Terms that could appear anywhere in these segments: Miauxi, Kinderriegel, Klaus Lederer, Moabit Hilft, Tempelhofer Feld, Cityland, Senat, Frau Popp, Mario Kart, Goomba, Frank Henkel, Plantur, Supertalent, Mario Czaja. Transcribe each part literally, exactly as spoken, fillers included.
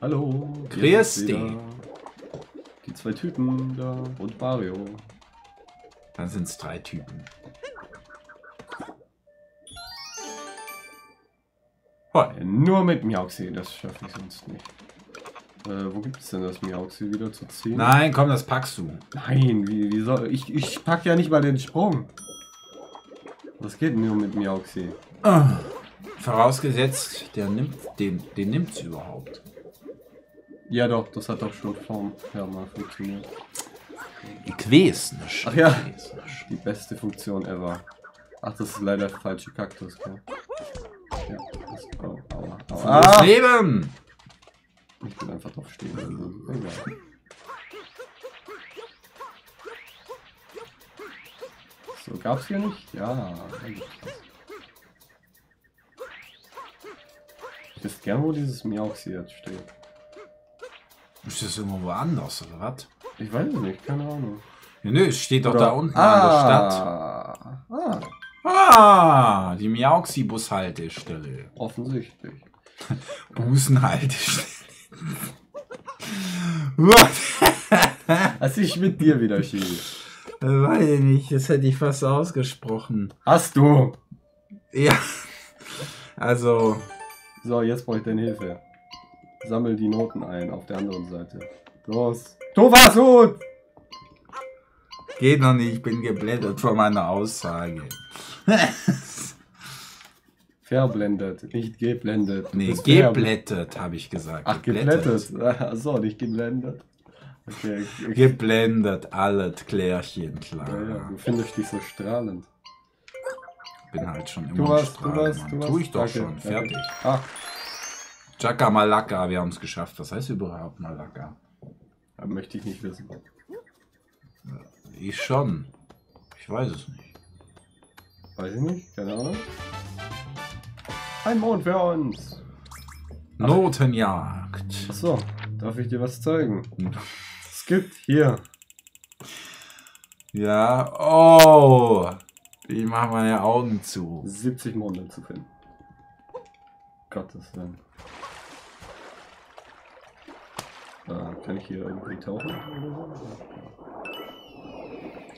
Hallo. Christi. Die zwei Typen da und Mario. Dann sind es drei Typen. Oh. Nur mit Miauxi, das schaffe ich sonst nicht. Äh, wo gibt es denn das Miauxi wieder zu ziehen? Nein, komm, das packst du. Nein, wie, wie soll ich? Ich pack ja nicht mal den Sprung. Was geht nur mit Miauxi? Ah, vorausgesetzt, der nimmt den, den nimmt's überhaupt. Ja doch, das hat doch schon vorm ja, mal funktioniert. Ich weiß nicht. Ach ja, die beste Funktion ever. Ach, das ist leider der falsche Kaktus. Gell? Ja, das ist oh, aua, aua. Ah! Leben! Ich bin einfach drauf stehen. Also, egal. So, gab's hier nicht? Ja. Ich weiß gern, wo dieses Miauxi jetzt steht. Ist das irgendwo anders oder was? Ich weiß es nicht, keine Ahnung. Ja, nö, es steht doch oder da unten ah, an der Stadt. Ah, ah die Miauxi-Bushaltestelle. Offensichtlich. Busenhaltestelle. Was ist mit dir wieder, Chili? Weiß ich nicht, das hätte ich fast ausgesprochen. Hast du? Ja. Also. So, jetzt brauche ich deine Hilfe. Sammel die Noten ein auf der anderen Seite. Los. Du warst gut! Geht noch nicht, ich bin geblendet von meiner Aussage. Verblendet, nicht geblendet. Nee, geblättet habe ich gesagt. Ach, geblättet. Achso, nicht geblendet. Okay, okay. Geblendet, alles klärchen, klar. Ja, ja, du findest dich so strahlend. Bin halt schon immer du hast, strahlend. Du hast, du hast, tu ich doch okay, schon, okay. Fertig. Ach. Chaka Malaka, wir haben es geschafft. Was heißt überhaupt Malaka? Das möchte ich nicht wissen. Ich schon. Ich weiß es nicht. Weiß ich nicht? Keine Ahnung. Ein Mond für uns. Notenjagd. Achso, darf ich dir was zeigen? Es gibt hier. Ja, oh. Ich mache meine Augen zu. siebzig Monde zu finden. Gottes Willen. Ah, kann ich hier irgendwie tauchen?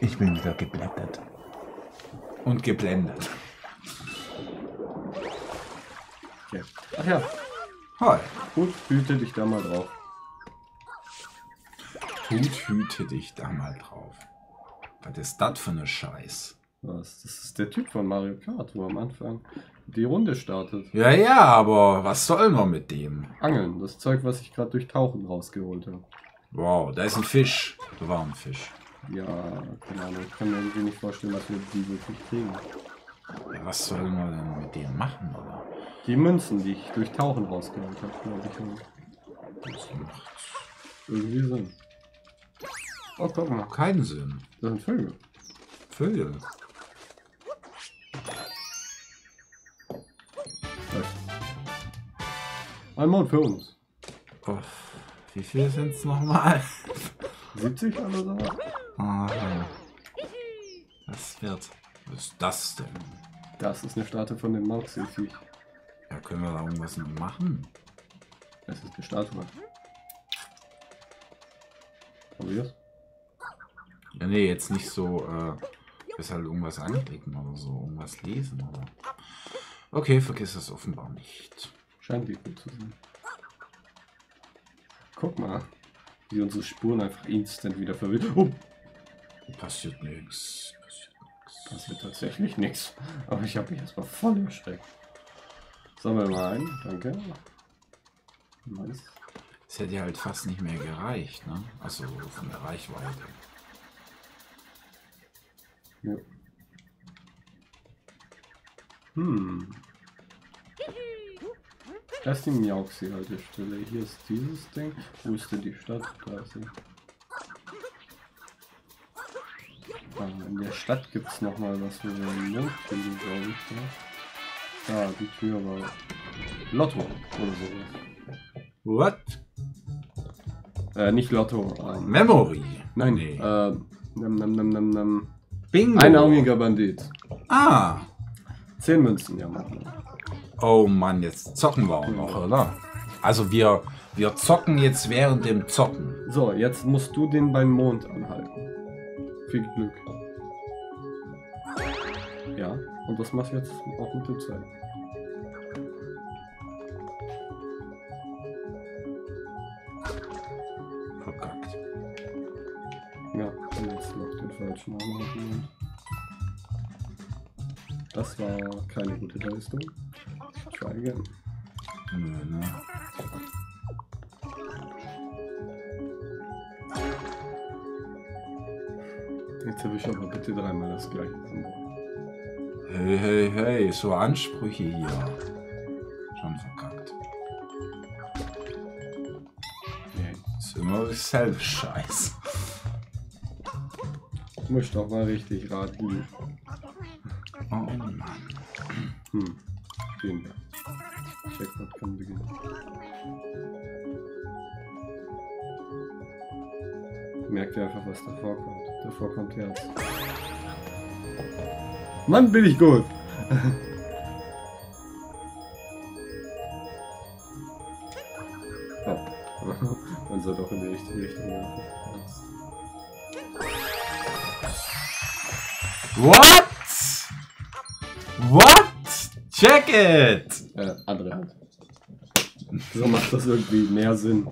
Ich bin wieder geblendet. Und geblendet. Ja. Ach ja. Hi. Gut, hüte dich da mal drauf. Gut, hüte dich da mal drauf. Was ist das für eine Scheiß? Was? Das ist der Typ von Mario Kart, wo am Anfang die Runde startet. Ja, ja, aber was soll man mit dem? Angeln, das Zeug, was ich gerade durch Tauchen rausgeholt habe. Wow, da ist ein Fisch. Da war ein Fisch. Ja, keine Ahnung, ich kann mir irgendwie nicht vorstellen, dass wir die wirklich kriegen. Ja, was soll man denn mit denen machen, oder? Die Münzen, die ich durch Tauchen rausgeholt habe, glaube ich. Das macht irgendwie Sinn. Oh, guck mal. Keinen Sinn. Das sind Vögel. Vögel. Ein Mond für uns. Oh, wie viel sind es nochmal? siebzig oder so? Ah, ja. Das wird. Was ist das denn? Das ist eine Statue von dem Miauxi-Viech. Ja, können wir da irgendwas machen? Das ist eine Statue. Haben wir das? Ja, nee, jetzt nicht so. Äh, ist halt irgendwas anklicken oder so. Irgendwas lesen oder. Okay, vergiss das offenbar nicht. Scheint die gut zu sein. Guck mal, wie unsere Spuren einfach instant wieder verwirrt. Oh. Passiert nichts. Passiert nichts. Passiert tatsächlich nichts. Aber ich habe mich erstmal voll erschreckt. Sammeln wir mal ein. Danke. Nice. Es hätte halt fast nicht mehr gereicht, ne? Also von der Reichweite. Ja. Hm. Das ist die Miauxi-Haltestelle. Hier ist dieses Ding. Wo ist denn die Stadt? Da ist sie. Ah, in der Stadt gibt es nochmal was für den Mund finden, glaube ich. Da, ah, die Tür war Lotto oder so. What? Äh, nicht Lotto. Ähm, Memory. Nein, nee. Äh, nam, nam, nam, nam, nam. Bingo. Einarmiger Bandit. Ah. Zehn Münzen, ja, machen wir. Oh Mann, jetzt zocken wir auch noch, oder? Also wir, Wir zocken jetzt während dem Zocken. So, jetzt musst du den beim Mond anhalten. Viel Glück. Ja, und das machst du jetzt auch mit dem Zeigen. Verkackt. Ja, und jetzt noch den falschen anhalten. Das war keine gute Leistung. Try again. Nein, nein. Jetzt habe ich aber bitte dreimal das gleiche. Hey, hey, hey, so Ansprüche hier. Schon verkackt. Jetzt immer dasselbe Scheiß. Ich möchte doch mal richtig raten. Oh Mann. Hm, gehen wir. Checkpoint kann beginnen. Merkt ihr einfach, was davor kommt. Davor kommt Herz. Mann, bin ich gut! Ja. Man soll doch in die richtige Richtung laufen. What? What? Check it! Äh, andere Hand. So macht das irgendwie mehr Sinn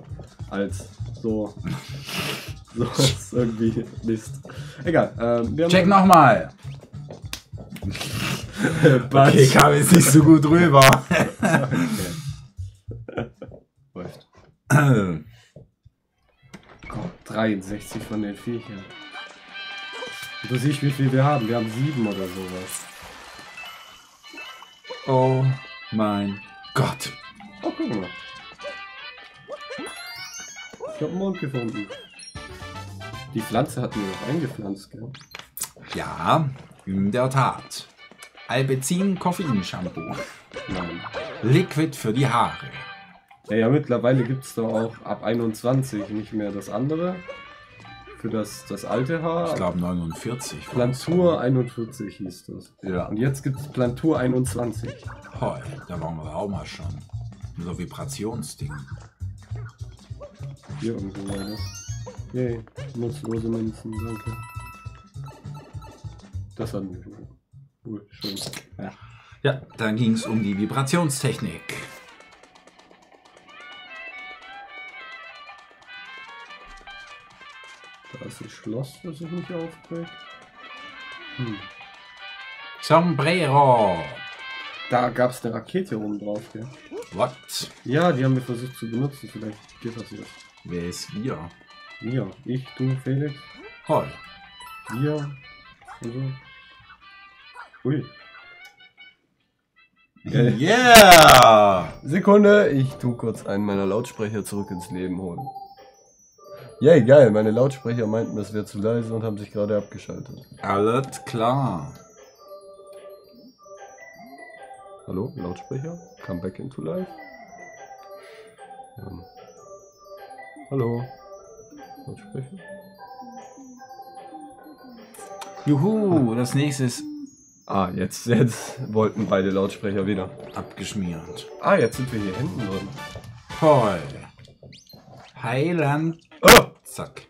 als so. So ist irgendwie Mist. Egal. Ähm, wir haben Check nochmal. Okay, kam jetzt nicht so gut rüber. Läuft. Gott, dreiundsechzig von den Vierchen. Du siehst, wie viel wir haben. Wir haben sieben oder sowas. Oh mein Gott. Oh, guck mal. Ich hab einen Mond gefunden. Die Pflanze hatten wir noch eingepflanzt, gell? Ja, in der Tat. Albezin Koffein Shampoo. Nein. Liquid für die Haare. Ja, ja, mittlerweile gibt es doch auch ab einundzwanzig nicht mehr das andere. Für das, das alte Haar. Ich glaube neunundvierzig. Plantur einundvierzig hieß das. Ja. Und jetzt gibt es Plantur einundzwanzig. Hoi, da waren wir auch mal schon. So Vibrationsding. Hier irgendwo war das. Yay, nutzlose Münzen, danke. Das hatten wir schon. Cool, schön. Ja, ja, dann ging es um die Vibrationstechnik. Da ist ein Schloss, das ich nicht aufkriege. Hm. Sombrero! Da gab es eine Rakete oben drauf, ja. What? Ja, die haben wir versucht zu benutzen, vielleicht geht das jetzt. Wer ist wir? Wir, ich, du, Felix. Hoi. Wir. Also. Ui. Okay. Yeah! Sekunde, ich tu kurz einen meiner Lautsprecher zurück ins Leben holen. Yay, yeah, geil, meine Lautsprecher meinten, es wäre zu leise und haben sich gerade abgeschaltet. Alles klar. Hallo, Lautsprecher? Come back into life? Ja. Hallo. Sprechen. Juhu, das nächste ist... Ah, jetzt, jetzt wollten beide Lautsprecher wieder. Abgeschmiert. Ah, jetzt sind wir hier hinten drin. Toll. Heiland. Oh! Zack.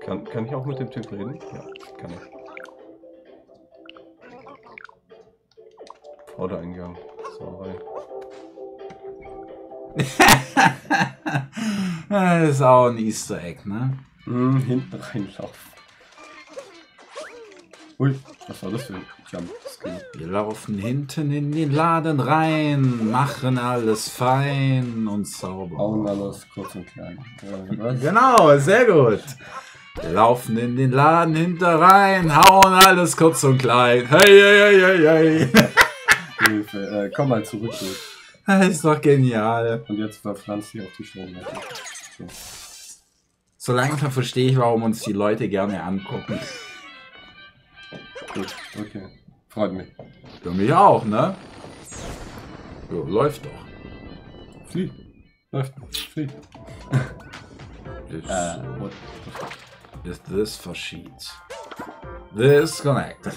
Kann, kann ich auch mit dem Typ reden? Ja, kann ich. Vordereingang. So, rein. Das ist auch ein Easter Egg, ne? Hm, hinten reinlaufen. Ui, was war das für ein Jump? Wir laufen hinten in den Laden rein, machen alles fein und sauber. Bauen alles kurz und klein. Genau, sehr gut. Wir laufen in den Laden hinter rein, hauen alles kurz und klein. Hey, hey, hey, hey, hey. Hilfe, äh, komm mal zurück. Das ist doch genial. Und jetzt verpflanzt sie auf die Stromleitung. So. So langsam verstehe ich, warum uns die Leute gerne angucken. Gut, okay. Freut mich. Für mich auch, ne? Jo, läuft doch. Fliegt. Läuft. Fliegt. Äh, what the fuck? Is this for sheets? This connected.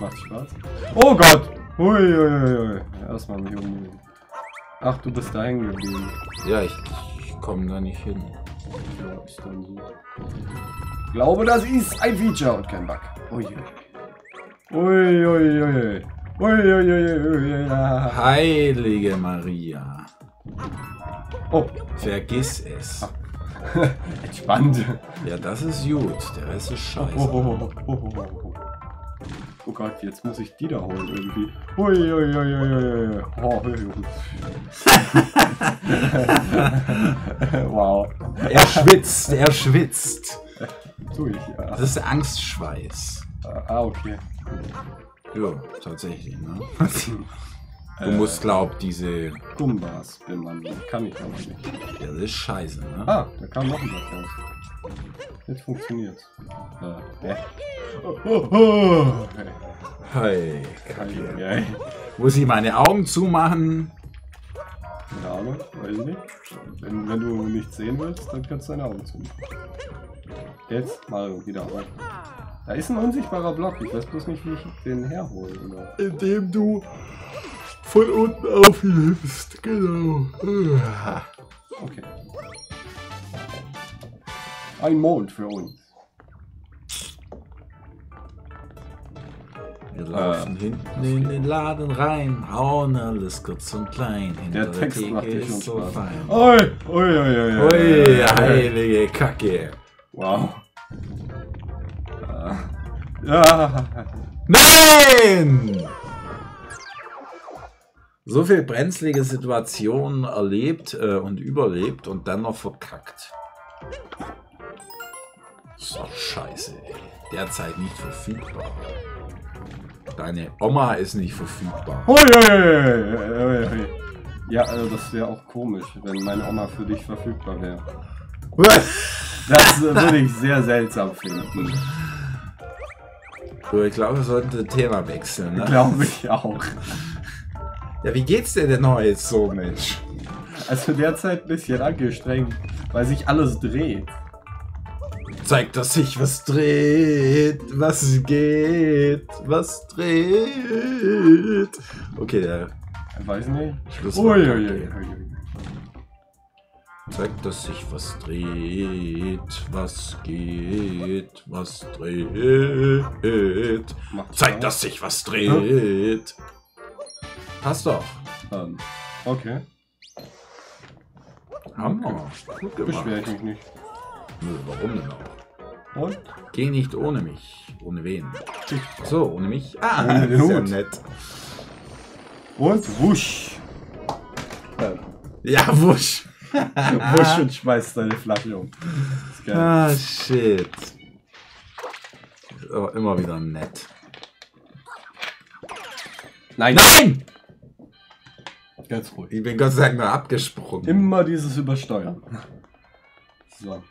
Macht Spaß. Oh Gott! Uiuiui. Erstmal mich umnehmen. Ach, du bist da hängen geblieben. Ja, ich, ich komme da nicht hin. Ja, ist dann so. Ich glaube, das ist ein Feature und kein Bug. Uiuiui. Uiuiui. Uiuiui. Heilige Maria. Oh. Vergiss es. Entspannt. Ja, das ist gut. Der Rest ist scheiße. Oh, oh, oh, oh, oh, oh. Oh Gott, jetzt muss ich die da holen irgendwie. Ui, ui, ui, ui, ui. Oh, ui, ui. Wow. Er schwitzt, er schwitzt. Tu ich, ja. Das ist Angstschweiß. Ah, okay. Ja, tatsächlich, ne? Du musst, glaub, diese Goombas bemanden. Kann ich aber nicht. Ja, das ist scheiße, ne? Ah, da kam noch ein was raus. Jetzt funktioniert's. Äh, hä? Oh, oh, oh. Hey, Kacke. Hey. Muss ich meine Augen zumachen? Keine Ahnung, weiß ich nicht. Wenn, wenn du nichts sehen willst, dann kannst du deine Augen zumachen. Jetzt mal wieder rein. Da ist ein unsichtbarer Block. Ich weiß bloß nicht, wie ich den herhole. Oder? Indem du von unten aufhilfst, genau. Okay. Ein Mond für uns. Wir laufen äh, hinten in den Laden rein, hauen alles kurz und klein. Hinter der Text der macht dich schon so Spaß. Fein. Oi, oi, oi, oi, oi, oi, heilige Kacke. Wow. Ja. Nein! So viel brenzlige Situationen erlebt äh, und überlebt und dann noch verkackt. So scheiße, ey. Derzeit nicht verfügbar. Deine Oma ist nicht verfügbar. Ui, ui, ui, ui. Ja, also das wäre auch komisch, wenn meine Oma für dich verfügbar wäre. Das äh, würde ich sehr seltsam finden. Ich glaube, wir sollten das Thema wechseln, ne? Glaube ich auch. Ja, wie geht's dir denn heute so, Mensch? Also derzeit ein bisschen angestrengt, weil sich alles dreht. Zeigt, dass sich was dreht, was geht, was dreht. Okay, äh. weiß nicht. Schlusswort. Okay. Zeigt, dass sich was dreht, was geht, was dreht. Zeigt, dass sich was dreht. Hm? Passt doch. Ähm, okay. Hammer. Gut gemacht. Beschwer ich mich nicht. Nö, warum denn auch? Und? Geh nicht ohne mich. Ohne wen? Ach so, ohne mich. Ah, ohne das ist ja nett. Und wusch. Ja, wusch. Wusch und schmeißt deine Flasche um. Ist geil. Ah, shit. Ist aber immer wieder nett. Nein! Nein! Ganz ruhig. Ich bin Gott sei Dank mal abgesprungen. Immer dieses Übersteuern. So.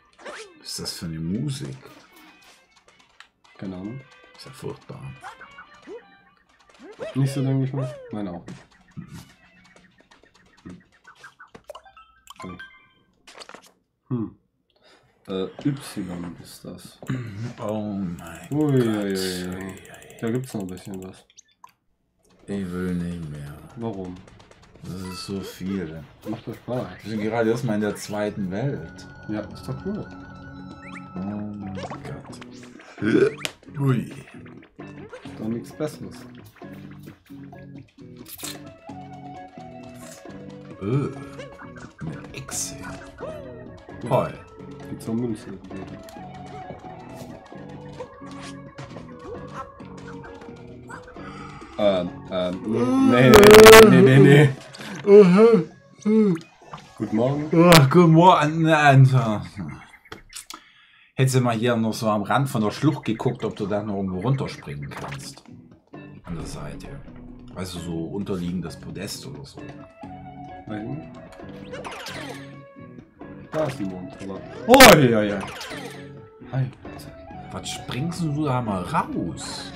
Was ist das für eine Musik? Keine Ahnung. Ist ja furchtbar. Nicht so lange nicht mehr? Nein, auch nicht. Hm. Hm. Hm. Äh, Y ist das. Oh mein Gott. Da gibt's noch ein bisschen was. Ich will nicht mehr. Warum? Das ist so viel. Macht doch Spaß. Wir sind gerade erstmal in der zweiten Welt. Ja, ist doch cool. Oh mein Gott. Ui. Doch nichts Besseres. Öh. Eine Echse. Toll. Die zur Münze. Ähm, ähm, nee, nee, nee, nee, nee. Guten Morgen. Oh, guten Morgen, Alter. Hättest du mal hier noch so am Rand von der Schlucht geguckt, ob du da noch irgendwo runterspringen kannst. An der Seite. Weißt du, so unterliegendes Podest oder so. Nein. Da ist die Mond, aber... Oh, ja, ja. Hi. Was springst du da mal raus?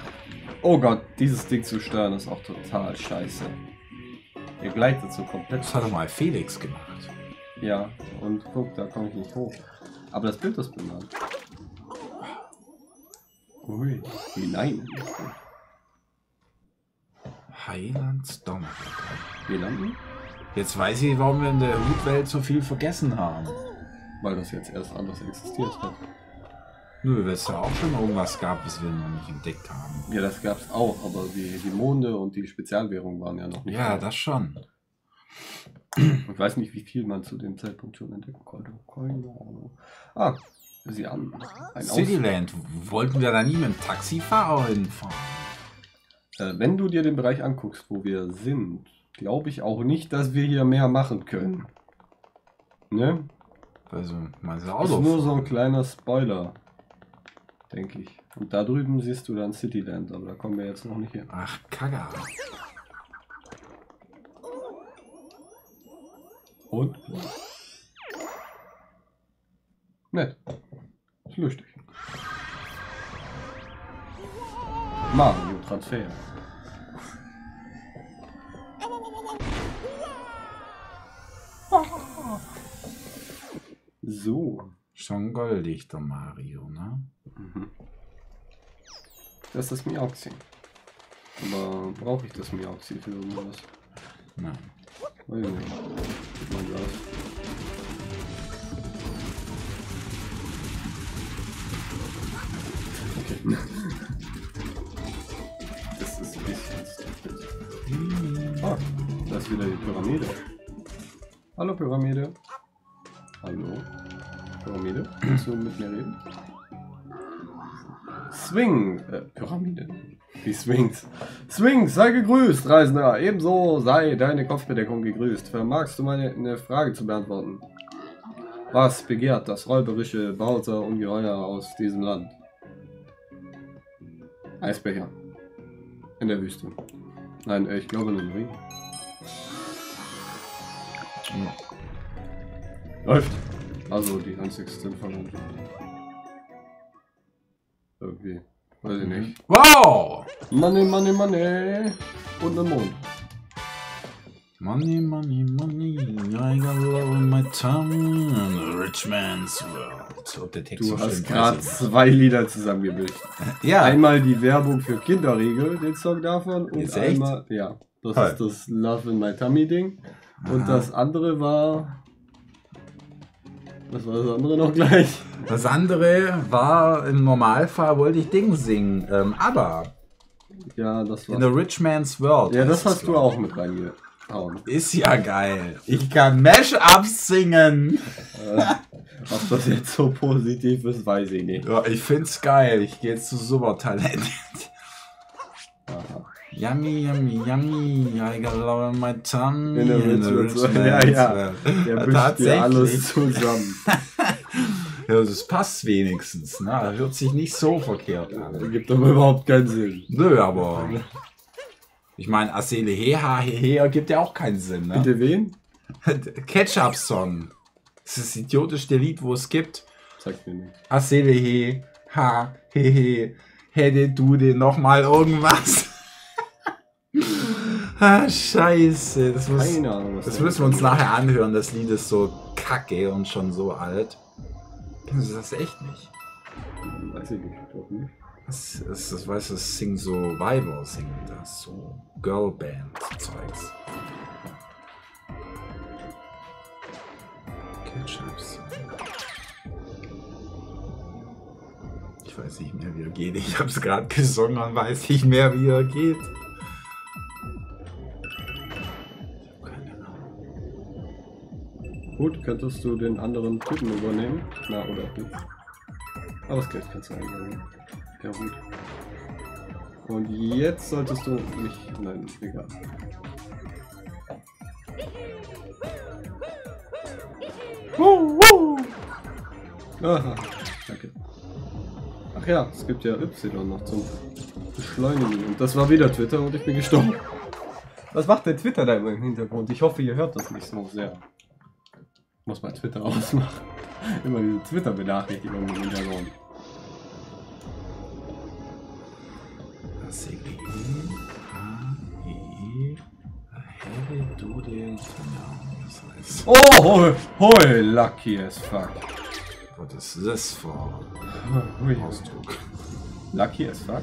Oh Gott, dieses Ding zu steuern ist auch total scheiße. Ihr gleitet so komplett. Das hat doch mal Felix gemacht. Ja, und guck, da komme ich nicht hoch. Aber das Bild ist benannt. Ui, wie nein. Heilandsdom. Wir landen? Jetzt weiß ich, warum wir in der Hutwelt so viel vergessen haben. Weil das jetzt erst anders existiert hat. Nö, weil es ja auch schon irgendwas gab, was wir noch nicht entdeckt haben. Ja, das gab es auch, aber die, die Monde und die Spezialwährungen waren ja noch nicht. Ja, das schon. Ich weiß nicht, wie viel man zu dem Zeitpunkt schon entdecken konnte. Keine Ahnung. Ah, sie an. Cityland. Wollten wir da nie mit dem Taxifahrer hinfahren? Äh, wenn du dir den Bereich anguckst, wo wir sind, glaube ich auch nicht, dass wir hier mehr machen können. Ne? Also, meinst du auch so? Das ist nur so ein kleiner Spoiler, denke ich. Und da drüben siehst du dann Cityland, aber da kommen wir jetzt noch nicht hin. Ach, Kacke. Und? Nett. Ist lustig. Mario Transfer. So. Schon goldig, der Mario, ne? Mhm. Das ist das Miauxi. Aber brauche ich das Miauxi für irgendwas? Nein. Oh ja. Okay. Das ist ein bisschen... Ah, da ist wieder die Pyramide. Hallo Pyramide. Hallo. Pyramide. Willst du mit mir reden? Swing! Äh, Pyramide. Die Swings. Swings, sei gegrüßt, Reisender. Ebenso sei deine Kopfbedeckung gegrüßt. Vermagst du meine Frage zu beantworten? Was begehrt das räuberische Bauter Ungeheuer aus diesem Land? Eisbecher. In der Wüste. Nein, ich glaube in den Ring. Ja. Läuft. Also die einzig sind vermutlich. Irgendwie. Weiß ich nicht. Wow! Money, money, money! Und ein Mond. Money, money, money. I got love in my tongue. The rich man's world. Du hast gerade zwei Lieder zusammengemischt. Ja. Einmal die Werbung für Kinderriegel, den Song davon. Und Jetzt einmal. Echt? Ja. Das Hi. ist das Love in my Tummy Ding. Und Aha. das andere war. Was war das andere noch gleich? Das andere war, im Normalfall wollte ich Ding singen, ähm, aber ja, das war in the Rich Man's World. Ja, das hast du auch mit reingehauen. Ist ja geil. Ich kann Mash-Ups singen. Äh, ob das jetzt so positiv ist, weiß ich nicht. Ja, ich find's geil. Ich gehe jetzt zu Supertalent. Yummy, yummy, yummy, I got love in my tummy. In der Witz, ja, ja. Der mischt ja alles zusammen. Ja, das passt wenigstens, ne? Das hört sich nicht so verkehrt an. Das gibt aber überhaupt keinen Sinn. Nö, aber... Ich meine, Asele Heha Heher gibt ja auch keinen Sinn, ne? Bitte wen? Ketchup-Song. Das ist das idiotischste Lied, wo es gibt. Zeig mir nicht. Asele He, Ha, He, He, hätte du dir nochmal irgendwas... Ah, scheiße, das, muss, Ahnung, das müssen wir uns nachher anhören, das Lied ist so kacke und schon so alt. Kennst du das echt nicht? Weiß ich nicht, doch nicht. Das, das, das, weißt du, das singen so Weiber, singen das, so Girlband-Zeugs. Ketchups. Ich weiß nicht mehr, wie er geht. Ich hab's gerade gesungen und weiß nicht mehr, wie er geht. Gut, könntest du den anderen Typen übernehmen? Na, oder auch nicht. Aber das Geld kannst du einsammeln. Ja, gut. Und jetzt solltest du mich... Nein, egal. Aha, danke. Ach ja, es gibt ja Y noch zum Beschleunigen. Und das war wieder Twitter und ich bin gestorben. Was macht der Twitter da im Hintergrund? Ich hoffe, ihr hört das nicht so sehr. Muss mal Twitter ausmachen. Immer diese Twitter-Benachrichtigung im Hintergrund. Oh, hoi, lucky as fuck. What is this for? Ausdruck. Lucky as fuck?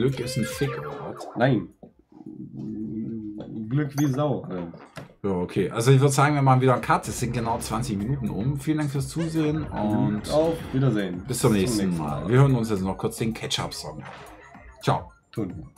Glück ist ein Fickort. Nein. Glück wie Sau. Ja, okay. Also ich würde sagen, wir machen wieder einen Cut. Es sind genau zwanzig Minuten um. Vielen Dank fürs Zusehen und auf Wiedersehen. Bis zum, bis nächsten, zum nächsten Mal. Mal. Wir hören uns jetzt noch kurz den Ketchup-Song. Ciao. Tun.